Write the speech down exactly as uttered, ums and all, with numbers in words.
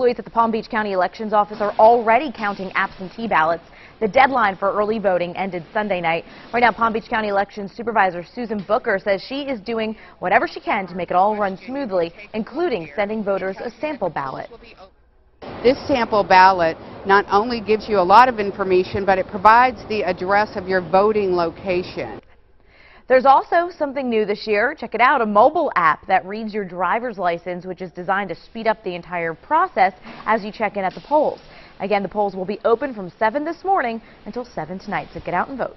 Employees at the Palm Beach County Elections Office are already counting absentee ballots. The deadline for early voting ended Sunday night. Right now, Palm Beach County Elections Supervisor Susan Booker says she is doing whatever she can to make it all run smoothly, including sending voters a sample ballot. This sample ballot not only gives you a lot of information, but it provides the address of your voting location. There's also something new this year. Check it out, a mobile app that reads your driver's license, which is designed to speed up the entire process as you check in at the polls. Again, the polls will be open from seven this morning until seven tonight, so get out and vote.